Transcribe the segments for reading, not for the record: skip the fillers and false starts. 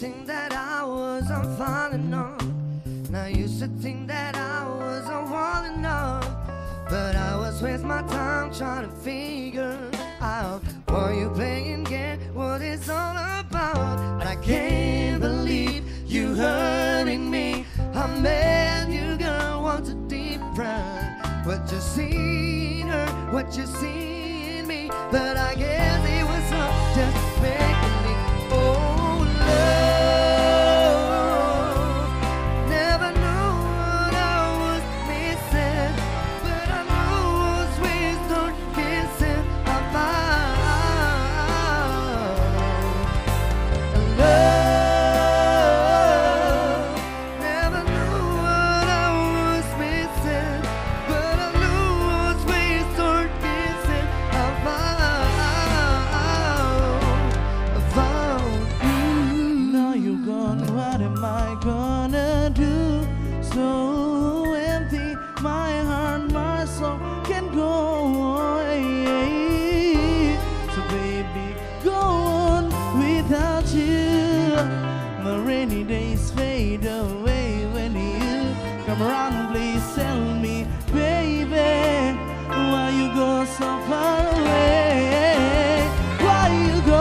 think that I was on falling off, and I used to think that I was on walling off, but I was wasting my time trying to figure out what you playing game, what it's all about. But I can't believe you hurting me. I met you, girl, once a deep pride. What you see in her, what you see in me, but I guess it was not just me. What am I gonna do? So empty, my heart, my soul can go away. So baby, go on without you. My rainy days fade away when you come around. Please tell me, baby, why you go so far away? Why you go?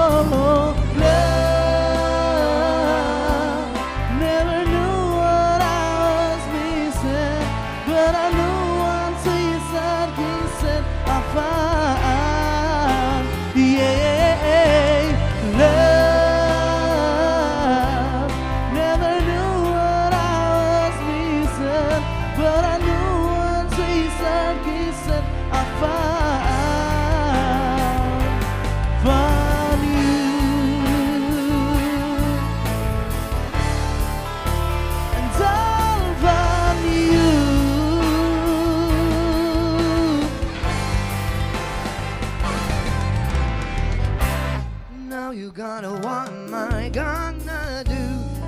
Now you gotta, what am I gonna do?